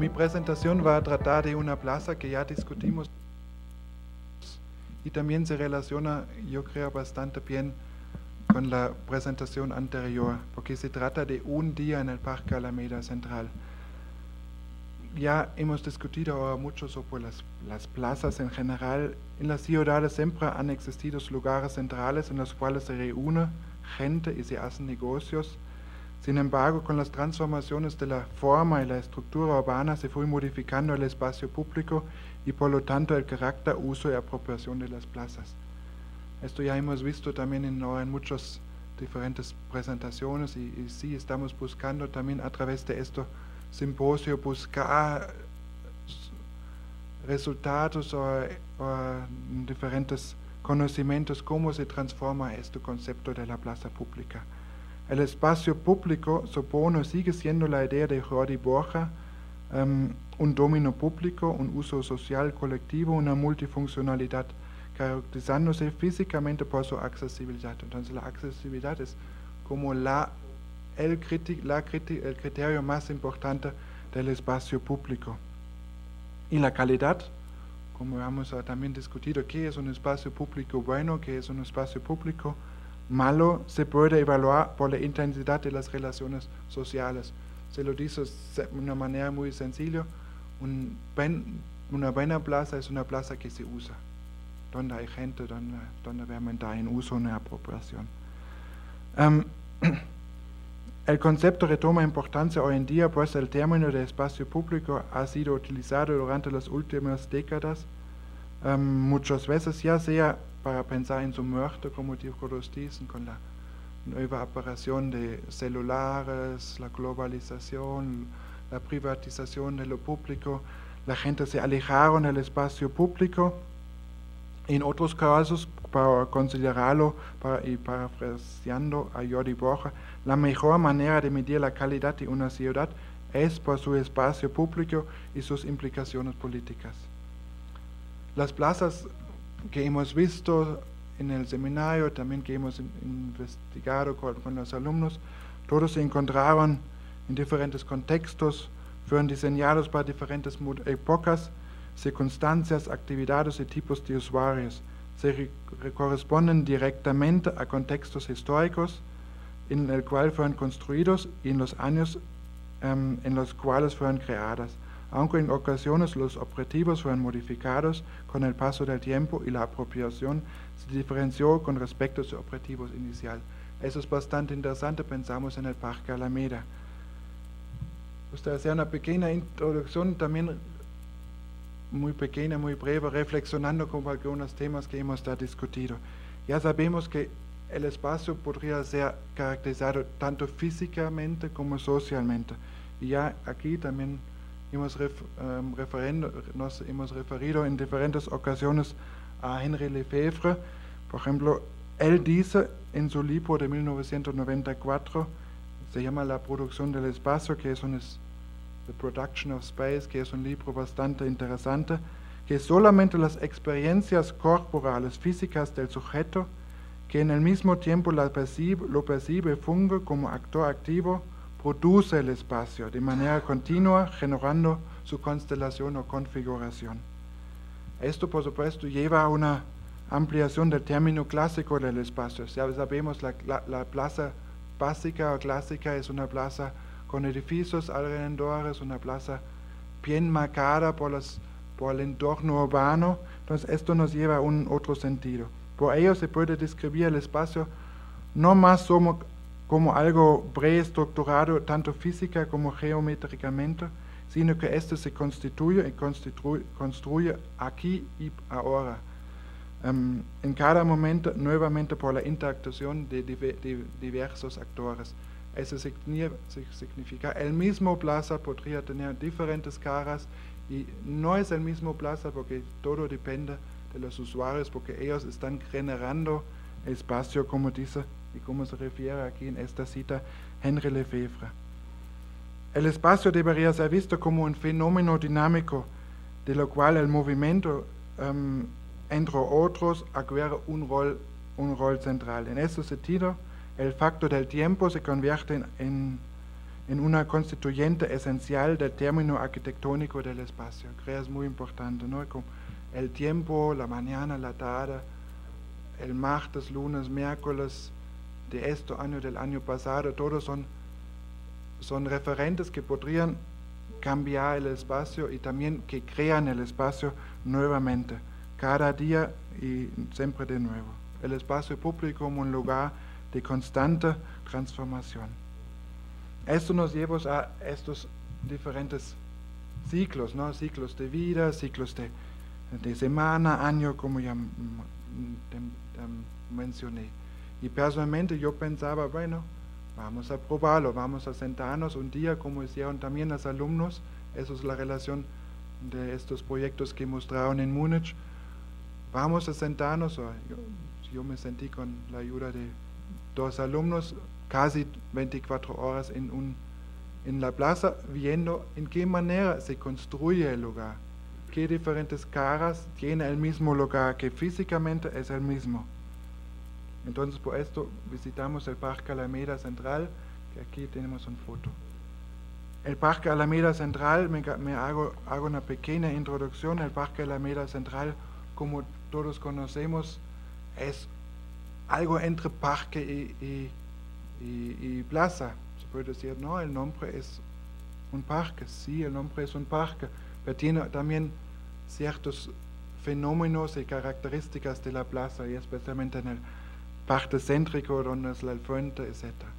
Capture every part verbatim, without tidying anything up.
Mi presentación va a tratar de una plaza que ya discutimos y también se relaciona, yo creo, bastante bien con la presentación anterior, porque se trata de un día en el Parque Alameda Central. Ya hemos discutido ahora mucho sobre las, las plazas en general. En las ciudades siempre han existido lugares centrales en los cuales se reúne gente y se hacen negocios. Sin embargo, con las transformaciones de la forma y la estructura urbana se fue modificando el espacio público y por lo tanto el carácter, uso y apropiación de las plazas. Esto ya hemos visto también en, en muchas diferentes presentaciones y, y sí estamos buscando también a través de esto simposio buscar resultados o, o diferentes conocimientos cómo se transforma este concepto de la plaza pública. El espacio público, supongo, sigue siendo la idea de Jordi Borja, um, un dominio público, un uso social colectivo, una multifuncionalidad, caracterizándose físicamente por su accesibilidad. Entonces la accesibilidad es como la, el, criti, la criti, el criterio más importante del espacio público. Y la calidad, como hemos también discutido, ¿qué es un espacio público bueno? ¿Qué es un espacio público malo? Se puede evaluar por la intensidad de las relaciones sociales. Se lo dice de una manera muy sencilla, un ben, una buena plaza es una plaza que se usa, donde hay gente, donde, donde realmente hay un uso, una apropiación. Um, el concepto retoma importancia hoy en día, pues el término de espacio público ha sido utilizado durante las últimas décadas, um, muchas veces ya sea para pensar en su muerte, como todos dicen, con la nueva aparición de celulares, la globalización, la privatización de lo público, la gente se alejaron del espacio público. En otros casos, para considerarlo para, y parafraseando a Jordi Borja, la mejor manera de medir la calidad de una ciudad es por su espacio público y sus implicaciones políticas. Las plazas que hemos visto en el seminario, también que hemos investigado con, con los alumnos, todos se encontraron en diferentes contextos, fueron diseñados para diferentes épocas, circunstancias, actividades y tipos de usuarios. Se corresponden directamente a contextos históricos en el cual fueron construidos y en los años um, en los cuales fueron creadas, aunque en ocasiones los objetivos fueron modificados con el paso del tiempo y la apropiación se diferenció con respecto a sus objetivos inicial. Eso es bastante interesante, pensamos en el Parque Alameda. Usted hacía una pequeña introducción, también muy pequeña, muy breve, reflexionando con algunos temas que hemos ya discutido. Ya sabemos que el espacio podría ser caracterizado tanto físicamente como socialmente. Y ya aquí también Hemos, ref, um, referendo, nos hemos referido en diferentes ocasiones a Henri Lefebvre. Por ejemplo, él dice en su libro de mil novecientos noventa y cuatro, se llama La producción del espacio, que es un es, The Production of Space, que es un libro bastante interesante, que solamente las experiencias corporales físicas del sujeto, que en el mismo tiempo la percibe, lo percibe, funge como actor activo, produce el espacio de manera continua, generando su constelación o configuración. Esto, por supuesto, lleva a una ampliación del término clásico del espacio. Ya sabemos, la, la, la plaza básica o clásica es una plaza con edificios alrededor, es una plaza bien marcada por, los, por el entorno urbano. Entonces, esto nos lleva a un otro sentido. Por ello, se puede describir el espacio no más como como algo preestructurado tanto física como geométricamente, sino que este se constituye y construye, construye aquí y ahora, um, en cada momento, nuevamente por la interacción de, de, de diversos actores. Eso significa, el mismo plaza podría tener diferentes caras y no es el mismo plaza porque todo depende de los usuarios, porque ellos están generando espacio, como dice y como se refiere aquí en esta cita Henri Lefebvre. El espacio debería ser visto como un fenómeno dinámico, de lo cual el movimiento, um, entre otros, adquiere un rol, un rol central. En ese sentido, el factor del tiempo se convierte en, en, en una constituyente esencial del término arquitectónico del espacio, que es muy importante, ¿no? Como el tiempo, la mañana, la tarde, el martes, lunes, miércoles de este año, del año pasado, todos son, son referentes que podrían cambiar el espacio y también que crean el espacio nuevamente, cada día y siempre de nuevo. El espacio público como un lugar de constante transformación. Esto nos lleva a estos diferentes ciclos, ¿no? Ciclos de vida, ciclos de, de semana, año, como ya mencioné. Y personalmente yo pensaba, bueno, vamos a probarlo, vamos a sentarnos un día, como hicieron también los alumnos. Eso es la relación de estos proyectos que mostraron en Múnich. Vamos a sentarnos, yo, yo me sentí con la ayuda de dos alumnos, casi veinticuatro horas en, un, en la plaza, viendo en qué manera se construye el lugar, qué diferentes caras tiene el mismo lugar, que físicamente es el mismo. Entonces, por esto visitamos el Parque Alameda Central, que aquí tenemos una foto. El Parque Alameda Central, me, me hago, hago una pequeña introducción. El Parque Alameda Central, como todos conocemos, es algo entre parque y, y, y, y plaza. Se puede decir, no, el nombre es un parque, sí, el nombre es un parque, pero tiene también ciertos fenómenos y características de la plaza, y especialmente en el parte céntrico, donde es la fuente, etcétera.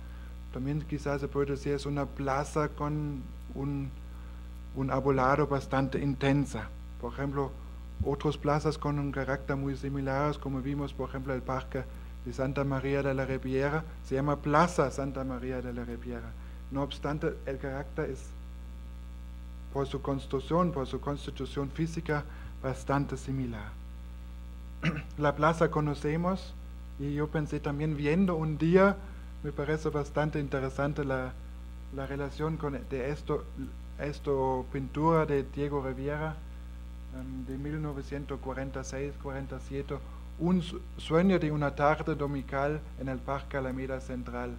También quizás se puede decir es una plaza con un, un arbolado bastante intensa. Por ejemplo, otras plazas con un carácter muy similar, como vimos, por ejemplo, el Parque de Santa María de la Riviera, se llama Plaza Santa María de la Riviera. No obstante, el carácter es, por su construcción, por su constitución física, bastante similar. La plaza conocemos, y yo pensé también, viendo un día, me parece bastante interesante la, la relación con de esto, esto pintura de Diego Rivera um, de mil novecientos cuarenta y seis cuarenta y siete, un sueño de una tarde dominical en el Parque Alameda Central,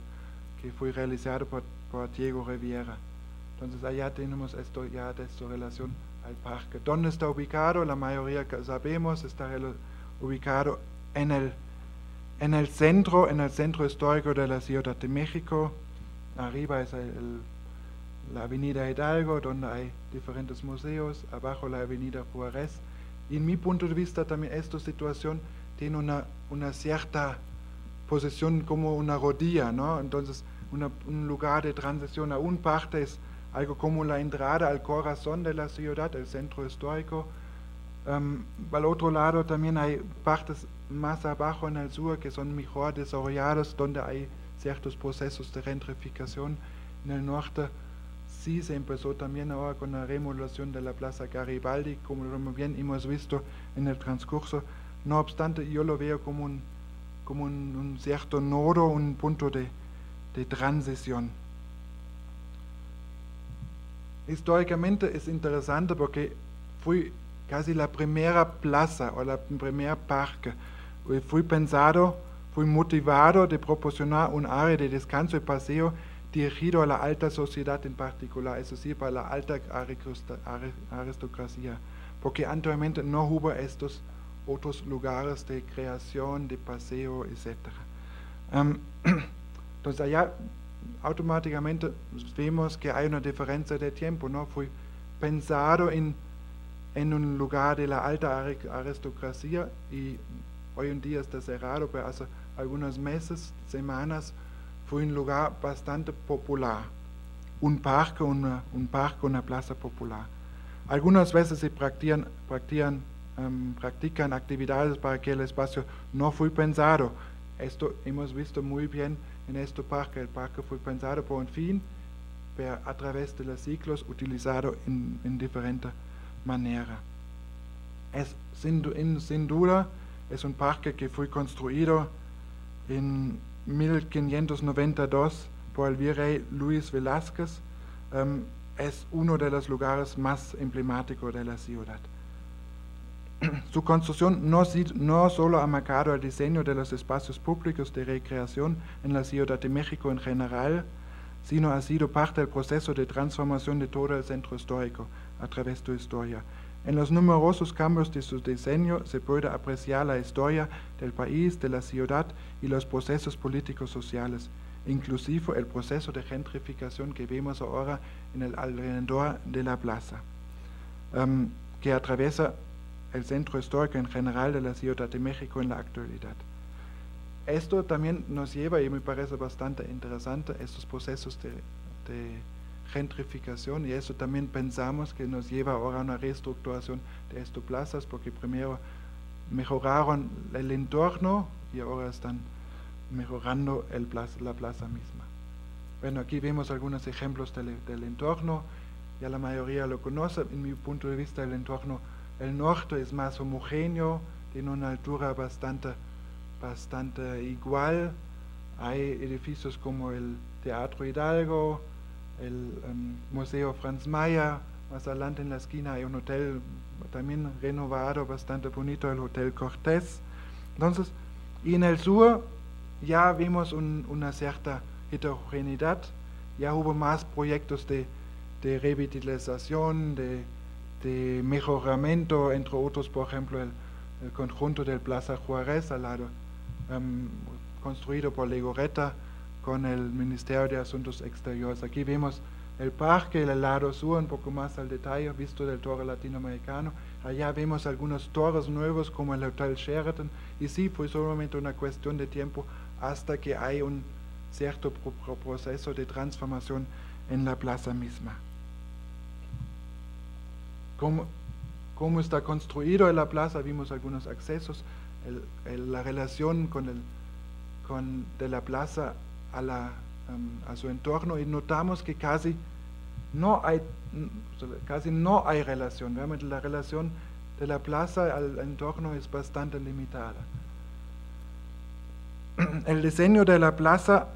que fue realizado por, por Diego Rivera. Entonces allá tenemos esto ya de esta relación al parque. ¿Dónde está ubicado? La mayoría que sabemos, está ubicado en el En el centro, en el centro histórico de la Ciudad de México. Arriba es el, la Avenida Hidalgo, donde hay diferentes museos, abajo la Avenida Juárez. Y en mi punto de vista también esta situación tiene una, una cierta posición como una rodilla, ¿no? Entonces una, un lugar de transición a un parte es algo como la entrada al corazón de la ciudad, el centro histórico. Um, al otro lado también hay partes más abajo en el sur que son mejor desarrollados, donde hay ciertos procesos de gentrificación. En el norte sí se empezó también ahora con la remodelación de la Plaza Garibaldi, como bien hemos visto en el transcurso. No obstante, yo lo veo como un, como un, un cierto nodo, un punto de, de transición. Históricamente es interesante porque fui casi la primera plaza o la primera parque. Fui pensado, fui motivado de proporcionar un área de descanso y paseo dirigido a la alta sociedad en particular, es decir, para la alta aristocracia, porque anteriormente no hubo estos otros lugares de creación, de paseo, etcétera. Um, entonces allá automáticamente vemos que hay una diferencia de tiempo, ¿no? Fui pensado en en un lugar de la alta aristocracia, y hoy en día está cerrado, pero hace algunos meses, semanas, fue un lugar bastante popular, un parque, una, un parque, una plaza popular. Algunas veces se practican, practican, um, practican actividades para que el espacio no fue pensado. Esto hemos visto muy bien en este parque. El parque fue pensado por un fin, pero a través de los ciclos utilizado en, en diferentes manera. Es, sin, in, sin duda es un parque que fue construido en mil quinientos noventa y dos por el virrey Luis Velázquez. Um, es uno de los lugares más emblemáticos de la ciudad. Su construcción no, no solo ha marcado el diseño de los espacios públicos de recreación en la Ciudad de México en general, sino ha sido parte del proceso de transformación de todo el centro histórico a través de su historia. En los numerosos cambios de su diseño se puede apreciar la historia del país, de la ciudad y los procesos políticos sociales, inclusive el proceso de gentrificación que vemos ahora en el alrededor de la plaza, um, que atraviesa el centro histórico en general de la Ciudad de México en la actualidad. Esto también nos lleva, y me parece bastante interesante, estos procesos de, de gentrificación, y eso también pensamos que nos lleva ahora a una reestructuración de estas plazas, porque primero mejoraron el entorno y ahora están mejorando el plaza, la plaza misma. Bueno, aquí vemos algunos ejemplos del, del entorno, ya la mayoría lo conoce. En mi punto de vista el entorno, el norte es más homogéneo, tiene una altura bastante, bastante igual, hay edificios como el Teatro Hidalgo, el um, Museo Franz Mayer, más adelante en la esquina hay un hotel también renovado, bastante bonito, el Hotel Cortés. Entonces, y en el sur ya vimos un, una cierta heterogeneidad, ya hubo más proyectos de, de revitalización, de, de mejoramiento, entre otros, por ejemplo, el, el conjunto del Plaza Juárez, al lado, um, construido por Legorreta, con el Ministerio de Asuntos Exteriores. Aquí vemos el parque, el lado sur, un poco más al detalle, visto del Torre Latinoamericano. Allá vemos algunos torres nuevos como el Hotel Sheraton, y sí, fue solamente una cuestión de tiempo hasta que hay un cierto proceso de transformación en la plaza misma. ¿Cómo, cómo está construido en la plaza? Vimos algunos accesos, el, el, la relación con el, con, de la plaza A, la, um, a su entorno, y notamos que casi no hay, casi no hay relación. Realmente la relación de la plaza al entorno es bastante limitada. El diseño de la plaza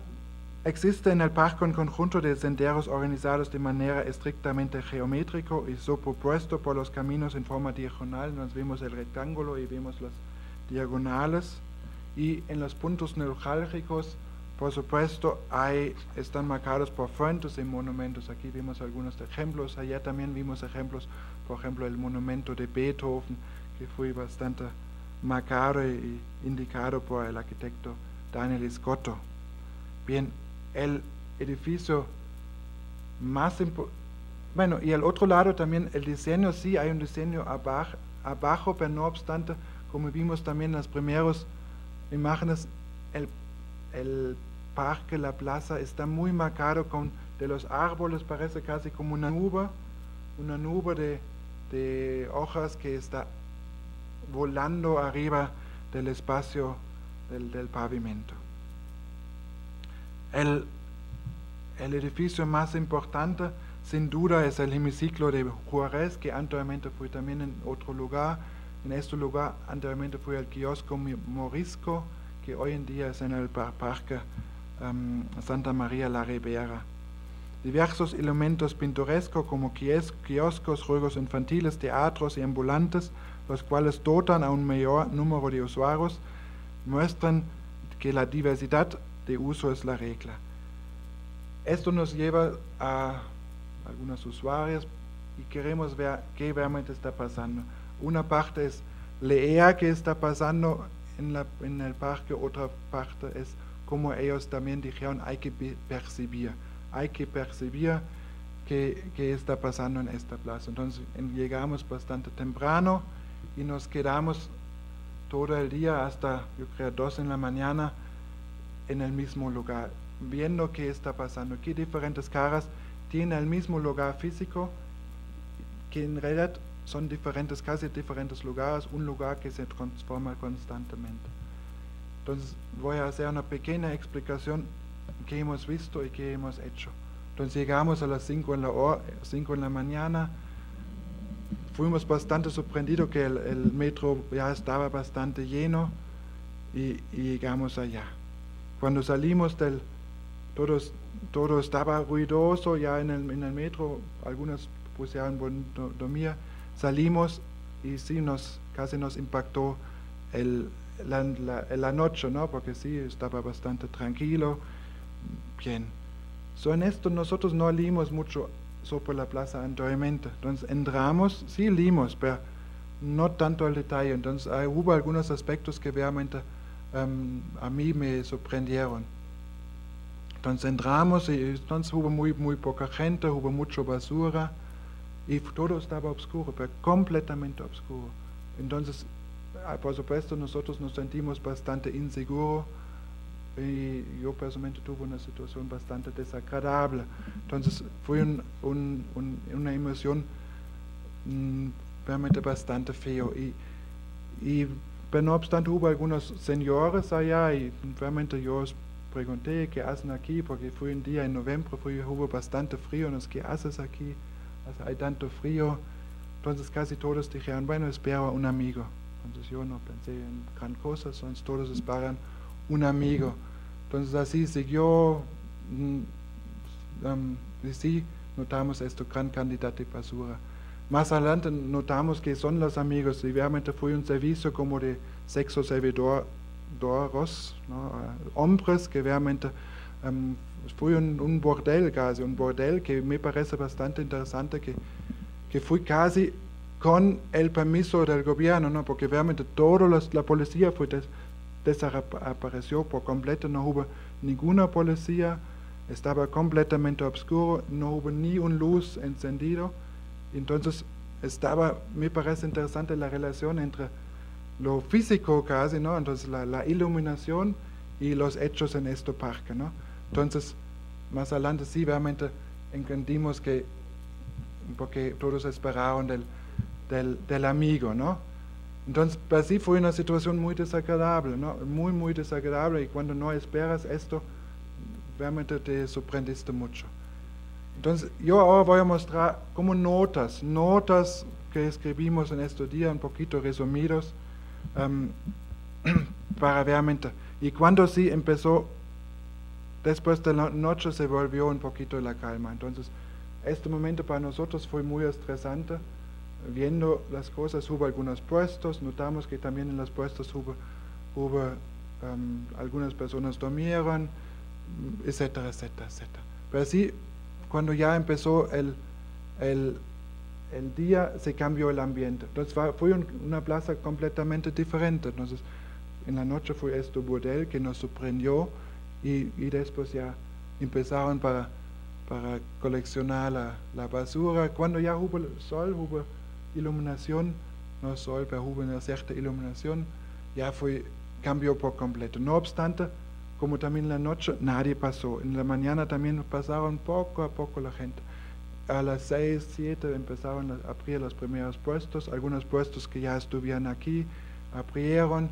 existe en el parque un conjunto de senderos organizados de manera estrictamente geométrico y superpuesto por los caminos en forma diagonal. Nos vemos el rectángulo y vemos las diagonales, y en los puntos neurálgicos, por supuesto, hay, están marcados por fuentes y monumentos. Aquí vimos algunos ejemplos, allá también vimos ejemplos, por ejemplo, el monumento de Beethoven, que fue bastante marcado y indicado por el arquitecto Daniel Escoto. Bien, el edificio más importante, bueno, y al otro lado también el diseño, sí, hay un diseño abajo, abajo, pero no obstante, como vimos también en las primeras imágenes, el El parque, la plaza, está muy marcado con, de los árboles, parece casi como una nube, una nube de, de hojas que está volando arriba del espacio del, del pavimento. El, el edificio más importante, sin duda, es el hemiciclo de Juárez, que anteriormente fue también en otro lugar. En este lugar anteriormente fue el kiosco Morisco, que hoy en día es en el Parque um, Santa María la Ribera. Diversos elementos pintorescos como kios kioscos, juegos infantiles, teatros y ambulantes, los cuales dotan a un mayor número de usuarios, muestran que la diversidad de uso es la regla. Esto nos lleva a algunos usuarios y queremos ver qué realmente está pasando. Una parte es leer qué está pasando En, la, en el parque, otra parte es, como ellos también dijeron, hay que percibir, hay que percibir qué, qué está pasando en esta plaza. Entonces llegamos bastante temprano y nos quedamos todo el día hasta, yo creo, dos en la mañana en el mismo lugar, viendo qué está pasando, qué diferentes caras tiene el mismo lugar físico, que en realidad son diferentes, casi diferentes lugares, un lugar que se transforma constantemente. Entonces voy a hacer una pequeña explicación que hemos visto y que hemos hecho. Entonces llegamos a las cinco en la mañana, fuimos bastante sorprendidos que el, el metro ya estaba bastante lleno, y, y llegamos allá. Cuando salimos del, todos, todo estaba ruidoso ya en el, en el metro, algunos pusieron dormir. Salimos y sí, nos, casi nos impactó el, la, la, la noche, ¿no? Porque sí, estaba bastante tranquilo. Bien, So, en esto nosotros no leímos mucho sobre la plaza anteriormente, entonces entramos, sí leímos, pero no tanto al detalle, entonces hay, hubo algunos aspectos que realmente um, a mí me sorprendieron. Entonces entramos y entonces hubo muy, muy poca gente, hubo mucha basura y todo estaba oscuro, pero completamente oscuro. Entonces, por supuesto, nosotros nos sentimos bastante inseguros y yo personalmente tuve una situación bastante desagradable. Entonces fue un, un, un, una emoción mmm, realmente bastante feo y, y pero no obstante hubo algunos señores allá y realmente yo os pregunté qué hacen aquí, porque fue un día en noviembre, fue, hubo bastante frío, no sé qué haces aquí, hay tanto frío. Entonces casi todos dijeron, bueno, espero a un amigo. Entonces yo no pensé en gran cosa, entonces todos esperan un amigo. Entonces así siguió, um, y sí notamos esto, gran cantidad de basura. Más adelante notamos que son los amigos, y realmente fue un servicio como de sexo servidoros, ¿no? Hombres que realmente um, fue un, un bordel casi, un bordel que me parece bastante interesante, que, que fue casi con el permiso del gobierno, ¿no? Porque realmente toda la policía fue des, desapareció por completo, no hubo ninguna policía, estaba completamente oscuro, no hubo ni una luz encendida. Entonces estaba, me parece interesante la relación entre lo físico casi, ¿no? Entonces la, la iluminación y los hechos en este parque, ¿no? Entonces más adelante sí realmente entendimos que, porque todos esperaban del, del, del amigo, ¿no? Entonces así fue una situación muy desagradable, ¿no? Muy muy desagradable, y cuando no esperas esto realmente te sorprendiste mucho. Entonces, yo ahora voy a mostrar como notas, notas que escribimos en estos días, un poquito resumidos, um, para realmente. Y cuando sí empezó, después de la noche se volvió un poquito la calma. Entonces, este momento para nosotros fue muy estresante, viendo las cosas, hubo algunos puestos, notamos que también en los puestos hubo, hubo um, algunas personas durmieron, etcétera, etcétera, etcétera. Pero sí, cuando ya empezó el, el, el día, se cambió el ambiente. Entonces fue una plaza completamente diferente. Entonces, en la noche fue este burdel que nos sorprendió, y, y después ya empezaron para, para coleccionar la, la basura. Cuando ya hubo sol, hubo iluminación, no sol, pero hubo una cierta iluminación, ya fue, cambió por completo. No obstante, como también en la noche, nadie pasó. En la mañana también pasaron poco a poco la gente. A las seis, siete empezaron a abrir los primeros puestos. Algunos puestos que ya estuvieron aquí abrieron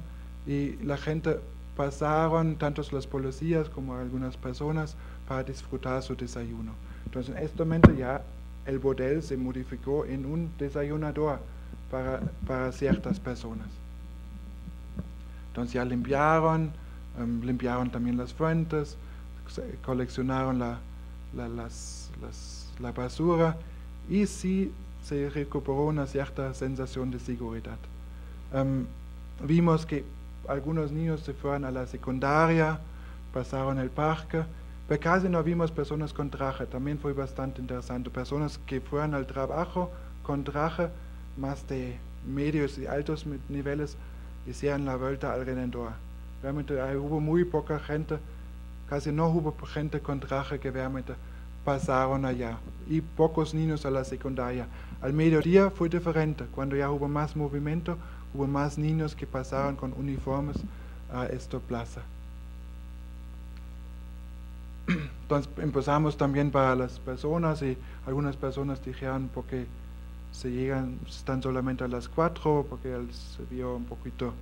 y la gente pasaron, tanto las policías como algunas personas, para disfrutar su desayuno. Entonces en este momento ya el burdel se modificó en un desayunador para, para ciertas personas. Entonces ya limpiaron, Um, limpiaron también las fuentes, coleccionaron la, la, las, las, la basura, y sí se recuperó una cierta sensación de seguridad. Um, vimos que algunos niños se fueron a la secundaria, pasaron el parque, pero casi no vimos personas con traje, también fue bastante interesante, personas que fueron al trabajo con traje, más de medios y altos niveles, hicieron la vuelta alrededor. Realmente hubo muy poca gente, casi no hubo gente con traje que realmente pasaron allá, y pocos niños a la secundaria. Al mediodía fue diferente, cuando ya hubo más movimiento, hubo más niños que pasaron con uniformes a esta plaza. Entonces empezamos también para las personas, y algunas personas dijeron porque se llegan, están solamente a las cuatro, porque se vio un poquito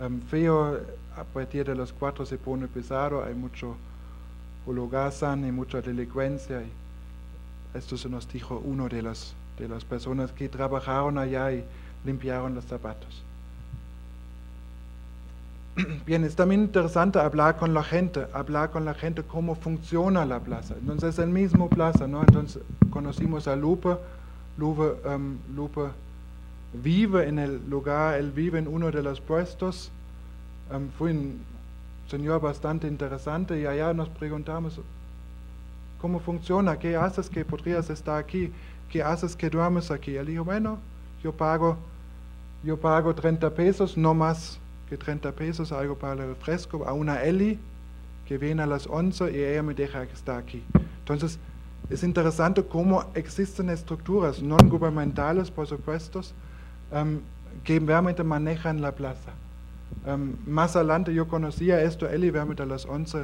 Um, feo, a partir de los cuatro se pone pesado, hay mucho hologazán y mucha delincuencia. Esto se nos dijo uno de las, de las personas que trabajaron allá y limpiaron los zapatos. Bien, es también interesante hablar con la gente, hablar con la gente cómo funciona la plaza. Entonces es el mismo plaza, ¿no? Entonces conocimos a Lupe, Lupe, um, Lupe vive en el lugar, él vive en uno de los puestos, um, fue un señor bastante interesante, y allá nos preguntamos, ¿cómo funciona? ¿Qué haces que podrías estar aquí? ¿Qué haces que duermes aquí? Él dijo, bueno, yo pago, yo pago treinta pesos, no más que treinta pesos, algo para el refresco, a una Eli que viene a las once y ella me deja estar aquí. Entonces, es interesante cómo existen estructuras no gubernamentales, por supuesto, um, que realmente manejan la plaza. Um, más adelante yo conocía esto, Eli realmente a las once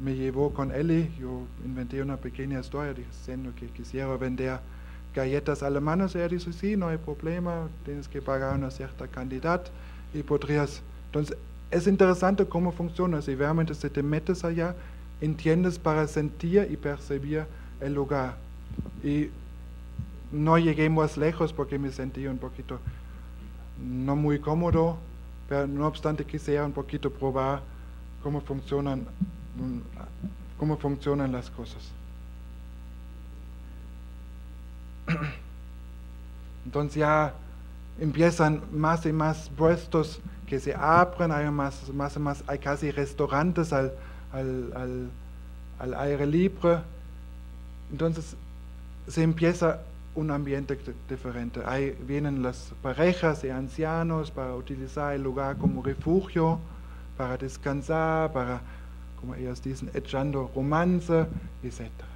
me llevó con Eli, yo inventé una pequeña historia diciendo que quisiera vender galletas alemanas, y ella dice, sí, no hay problema, tienes que pagar una cierta cantidad y podrías. Entonces, es interesante cómo funciona, si realmente si te metes allá, entiendes para sentir y percibir el lugar. Y no llegué más lejos porque me sentí un poquito no muy cómodo, pero no obstante quisiera un poquito probar cómo funcionan, cómo funcionan las cosas. Entonces ya empiezan más y más puestos que se abren, hay más, más y más, hay casi restaurantes al, al, al, al aire libre. Entonces se empieza un ambiente diferente. Ahí vienen las parejas de ancianos para utilizar el lugar como refugio, para descansar, para, como ellos dicen, echando romance, etcétera.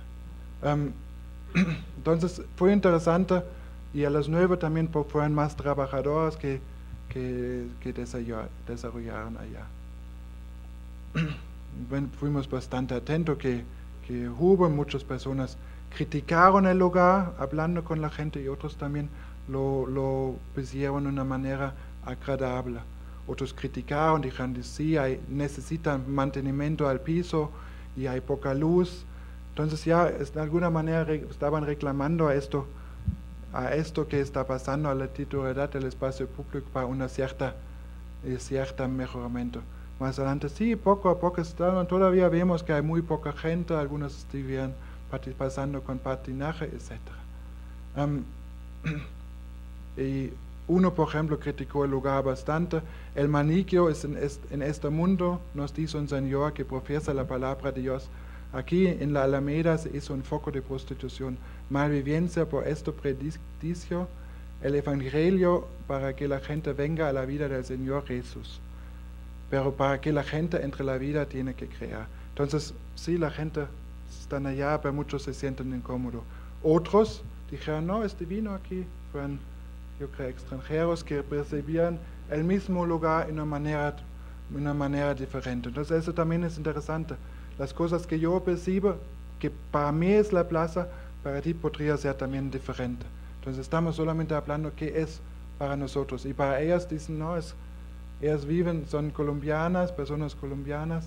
Um, entonces fue interesante, y a las nueve también fueron más trabajadores que, que, que desarrollaron allá. Bueno, fuimos bastante atentos que, que hubo muchas personas criticaron el lugar, hablando con la gente, y otros también lo, lo hicieron de una manera agradable. Otros criticaron, dijeron que sí, hay, necesitan mantenimiento al piso y hay poca luz. Entonces ya de alguna manera re, estaban reclamando a esto, a esto que está pasando, a la titularidad del espacio público para una cierta, cierta mejoramiento. Más adelante sí, poco a poco están, todavía vemos que hay muy poca gente, algunos estuvieron pasando con patinaje, etcétera. Um, y uno, por ejemplo, criticó el lugar bastante. El maniquio es en, es en este mundo, nos dice un señor que profesa la palabra de Dios. Aquí en la Alameda se hizo un foco de prostitución. Malvivencia por esto predicio el Evangelio para que la gente venga a la vida del Señor Jesús. Pero para que la gente entre la vida tiene que creer. Entonces, sí, la gente están allá, pero muchos se sienten incómodos. Otros dijeron, no, es divino aquí. Fueron, yo creo, extranjeros que percibían el mismo lugar de una manera, una manera diferente. Entonces eso también es interesante. Las cosas que yo percibo, que para mí es la plaza, para ti podría ser también diferente. Entonces estamos solamente hablando qué es para nosotros. Y para ellas dicen, no, es, ellas viven, son colombianas, personas colombianas,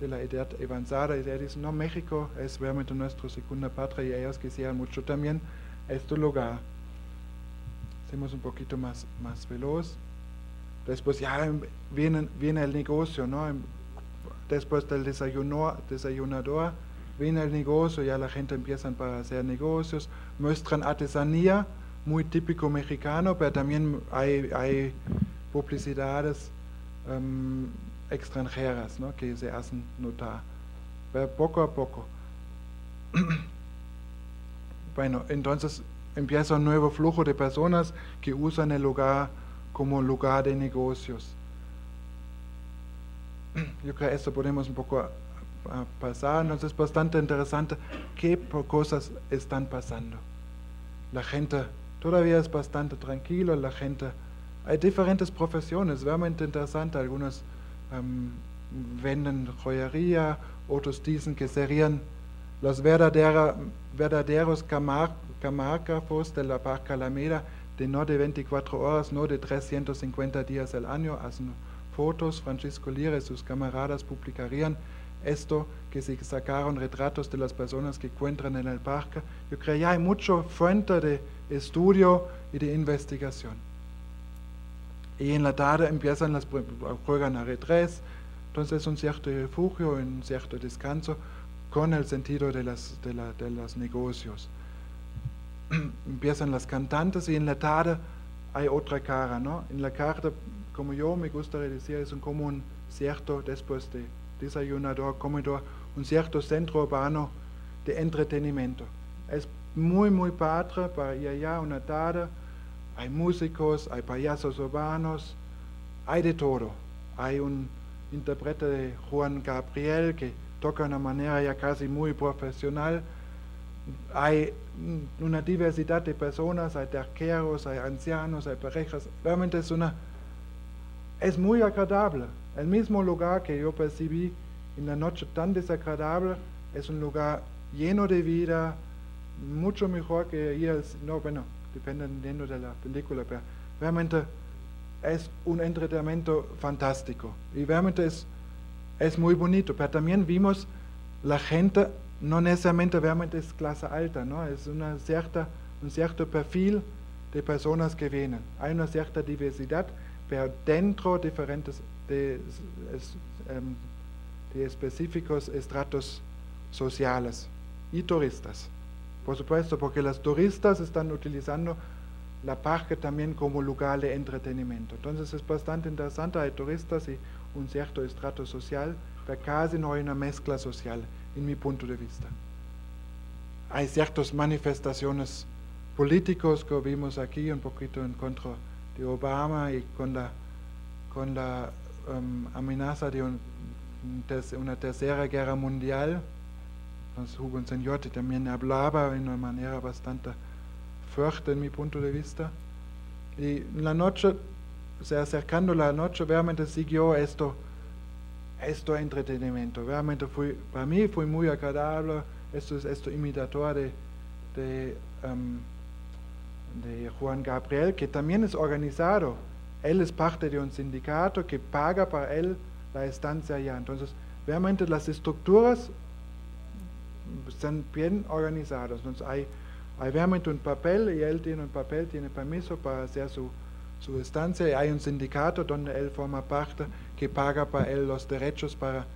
de la edad avanzada, y ellos dicen, no, México es realmente nuestra segunda patria y ellos quisieran mucho también este lugar. Hacemos un poquito más, más veloz. Después ya viene, viene el negocio, ¿no? Después del desayuno, desayunador, viene el negocio, ya la gente empieza para hacer negocios, muestran artesanía, muy típico mexicano, pero también hay, hay publicidades um, extranjeras, ¿no? Que se hacen notar, pero poco a poco. Bueno, entonces empieza un nuevo flujo de personas que usan el lugar como lugar de negocios. Yo creo que esto podemos un poco a, a pasar, entonces es bastante interesante qué cosas están pasando. La gente todavía es bastante tranquila, la gente, hay diferentes profesiones, realmente interesante, algunas Um, venden joyería, otros dicen que serían los verdadera, verdaderos camar, camarógrafos de la Parque Alameda, de no de veinticuatro horas, no de trescientos cincuenta días al año, hacen fotos. Francisco Lira y sus camaradas publicarían esto, que se sacaron retratos de las personas que encuentran en el parque. Yo creo que hay mucha fuente de estudio y de investigación. Y en la tarde empiezan las juegan a retres, entonces es un cierto refugio, un cierto descanso con el sentido de, las, de, la, de los negocios. Empiezan las cantantes y en la tarde hay otra cara, ¿no? En la tarde, como yo me gustaría decir, es como un cierto, después de desayunador, comedor, un cierto centro urbano de entretenimiento. Es muy, muy padre para ir allá una tarde. Hay músicos, hay payasos urbanos, hay de todo. Hay un intérprete de Juan Gabriel que toca de una manera ya casi muy profesional. Hay una diversidad de personas, hay arqueros, hay ancianos, hay parejas. Realmente es una... es muy agradable. El mismo lugar que yo percibí en la noche tan desagradable es un lugar lleno de vida, mucho mejor que ir, no, bueno, dependiendo de la película, pero realmente es un entretenimiento fantástico y realmente es, es muy bonito. Pero también vimos la gente, no necesariamente realmente es clase alta, ¿no? Es una cierta, un cierto perfil de personas que vienen. Hay una cierta diversidad, pero dentro diferentes de, de específicos estratos sociales y turistas. Por supuesto, porque los turistas están utilizando la parque también como lugar de entretenimiento. Entonces es bastante interesante, hay turistas y un cierto estrato social, pero casi no hay una mezcla social, en mi punto de vista. Hay ciertas manifestaciones políticas que vimos aquí, un poquito en contra de Obama y con la, con la um, amenaza de un, una tercera guerra mundial. Entonces Hugo Insignotti también hablaba de una manera bastante fuerte en mi punto de vista. Y en la noche, o sea, acercando la noche, realmente siguió esto, esto entretenimiento. Realmente fue, para mí fue muy agradable, esto es esto imitador de, de, um, de Juan Gabriel, que también es organizado. Él es parte de un sindicato que paga para él la estancia allá. Entonces, realmente las estructuras están bien organizados. Entonces hay, hay realmente un papel y él tiene un papel, tiene permiso para hacer su, su estancia, y hay un sindicato donde él forma parte que paga para él los derechos para,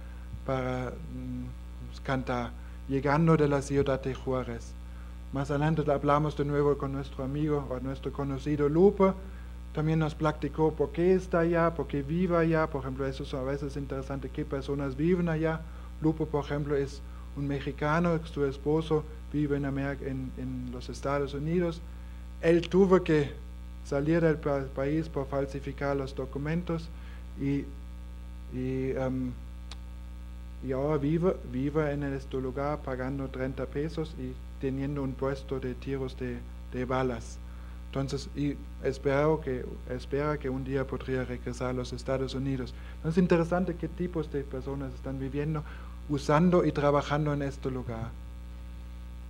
para mm, cantar, llegando de la ciudad de Juárez. Más adelante hablamos de nuevo con nuestro amigo o nuestro conocido Lupe, también nos platicó por qué está allá, por qué vive allá. Por ejemplo, eso es a veces interesante, qué personas viven allá. Lupe, por ejemplo, es un mexicano, su esposo vive en, América, en, en los Estados Unidos. Él tuvo que salir del pa país por falsificar los documentos y, y, um, y ahora vive, vive en este lugar pagando treinta pesos y teniendo un puesto de tiros de, de balas. Entonces, y espero que, espera que un día podría regresar a los Estados Unidos. Es interesante qué tipos de personas están viviendo, usando y trabajando en este lugar.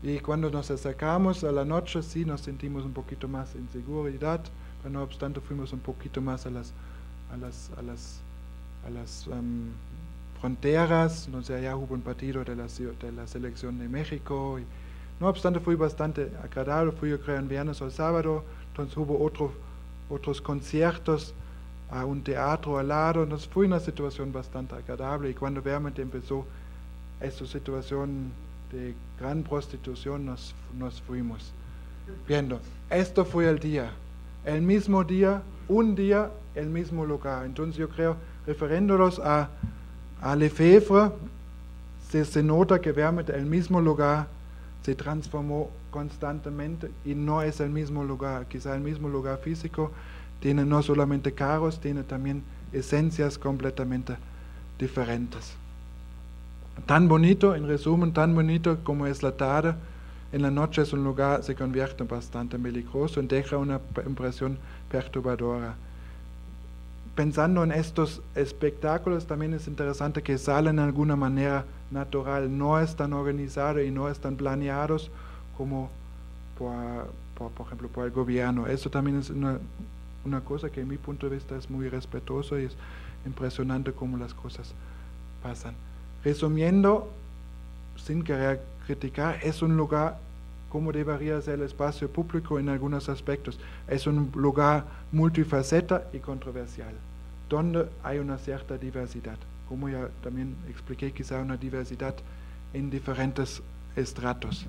Y cuando nos acercamos a la noche, sí nos sentimos un poquito más en seguridad, pero no obstante fuimos un poquito más a las, a las, a las, a las um, fronteras. No sé, allá hubo un partido de la, de la selección de México, y no obstante fue bastante agradable. Fui, yo creo, en viernes o sábado, entonces hubo otro, otros conciertos a un teatro al lado, entonces fue una situación bastante agradable. Y cuando realmente empezó esta situación de gran prostitución, nos, nos fuimos viendo. Esto fue el día, el mismo día, un día, el mismo lugar. Entonces yo creo, refiriéndonos a, a Lefebvre, se, se nota que realmente el mismo lugar se transformó constantemente, y no es el mismo lugar, quizá el mismo lugar físico, tiene no solamente carros, tiene también esencias completamente diferentes. Tan bonito, en resumen, tan bonito como es la tarde, en la noche es un lugar, se convierte bastante peligroso y deja una impresión perturbadora. Pensando en estos espectáculos, también es interesante que salen de alguna manera natural, no están organizados y no están planeados como por, por, por ejemplo por el gobierno. Eso también es una, una cosa que en mi punto de vista es muy respetuoso, y es impresionante cómo las cosas pasan. Resumiendo, sin querer criticar, es un lugar como debería ser el espacio público en algunos aspectos. Es un lugar multifaceta y controversial, donde hay una cierta diversidad, como ya también expliqué, quizá una diversidad en diferentes estratos.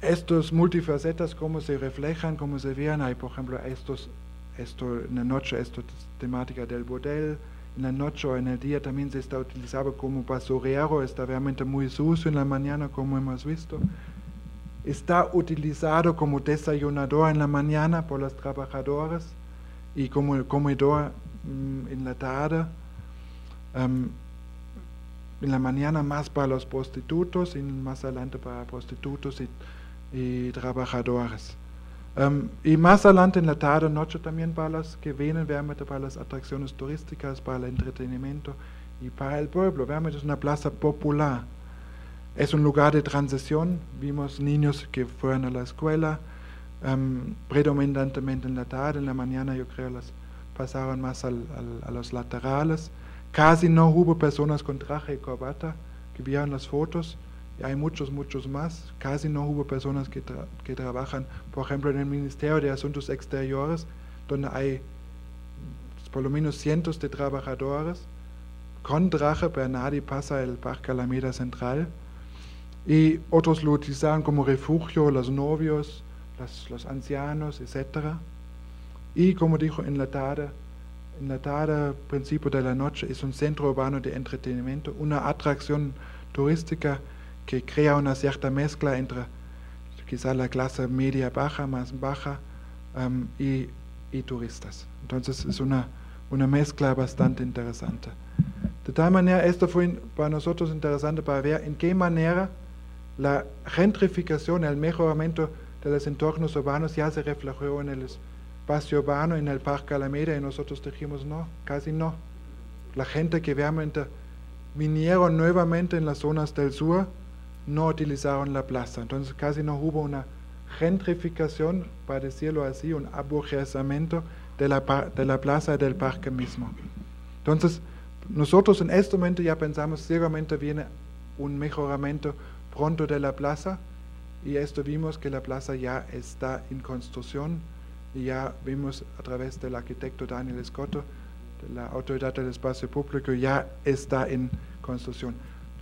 Estos multifacetas, cómo se reflejan, cómo se vean, hay por ejemplo estos, esto en la noche, esta temática del bordel, en la noche o en el día también se está utilizando como basurero, está realmente muy sucio en la mañana, como hemos visto. Está utilizado como desayunador en la mañana por los trabajadores y como comedor mmm, en la tarde. Um, en la mañana más para los prostitutos y más adelante para prostitutos y, y trabajadores. Um, y más adelante en la tarde, noche también para los que vienen, realmente para las atracciones turísticas, para el entretenimiento y para el pueblo. Realmente es una plaza popular. Es un lugar de transición. Vimos niños que fueron a la escuela, um, predominantemente en la tarde, en la mañana yo creo las pasaron más al, al, a los laterales. Casi no hubo personas con traje y corbata, que vieron las fotos, y hay muchos, muchos más. Casi no hubo personas que, tra que trabajan, por ejemplo, en el Ministerio de Asuntos Exteriores, donde hay por lo menos cientos de trabajadores con traje, pero nadie pasa el Parque Alameda Central. Y otros lo utilizaron como refugio, los novios, los, los ancianos, etcétera. Y como dijo, en la tarde, en la tarde, principio de la noche, es un centro urbano de entretenimiento, una atracción turística que crea una cierta mezcla entre quizá la clase media baja, más baja, um, y, y turistas. Entonces es una, una mezcla bastante interesante. De tal manera, esto fue para nosotros interesante para ver en qué manera la gentrificación, el mejoramiento de los entornos urbanos ya se reflejó en el espacio urbano, en el Parque Alameda, y nosotros dijimos no, casi no. La gente que realmente vinieron nuevamente en las zonas del sur no utilizaron la plaza, entonces casi no hubo una gentrificación, para decirlo así, un aburguesamiento de la, de la plaza y del parque mismo. Entonces nosotros en este momento ya pensamos seguramente viene un mejoramiento pronto de la plaza, y esto vimos que la plaza ya está en construcción. Y ya vimos a través del arquitecto Daniel Escoto, de la Autoridad del Espacio Público, ya está en construcción.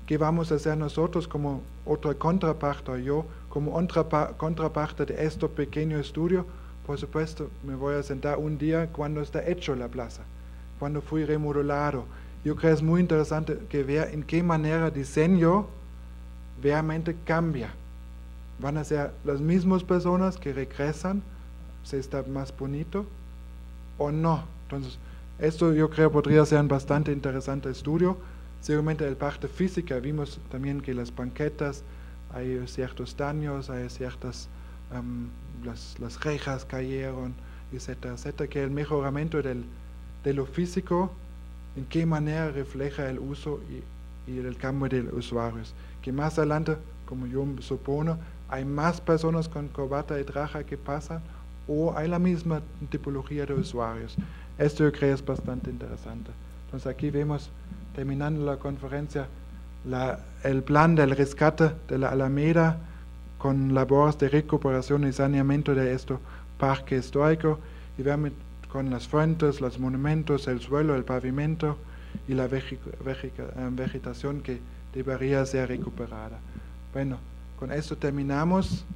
¿Qué vamos a hacer nosotros como otra contraparte, o yo, como otra contraparte de este pequeño estudio? Por supuesto, me voy a sentar un día cuando está hecho la plaza, cuando fui remodelado. Yo creo que es muy interesante que vea en qué manera diseño realmente cambia. Van a ser las mismas personas que regresan, se está más bonito o no. Entonces, esto yo creo podría ser un bastante interesante estudio. Seguramente el parte física, vimos también que las banquetas, hay ciertos daños, hay ciertas, um, las, las rejas cayeron, etcétera, etcétera, que el mejoramiento del, de lo físico, en qué manera refleja el uso y, y el cambio de los usuarios. Que más adelante, como yo supongo, hay más personas con corbata y traje que pasan, o hay la misma tipología de usuarios. Esto yo creo es bastante interesante. Entonces aquí vemos, terminando la conferencia, la, el plan del rescate de la Alameda con labores de recuperación y saneamiento de este parque histórico, y vemos con las fuentes, los monumentos, el suelo, el pavimento y la vegetación que debería ser recuperada. Bueno, con esto terminamos.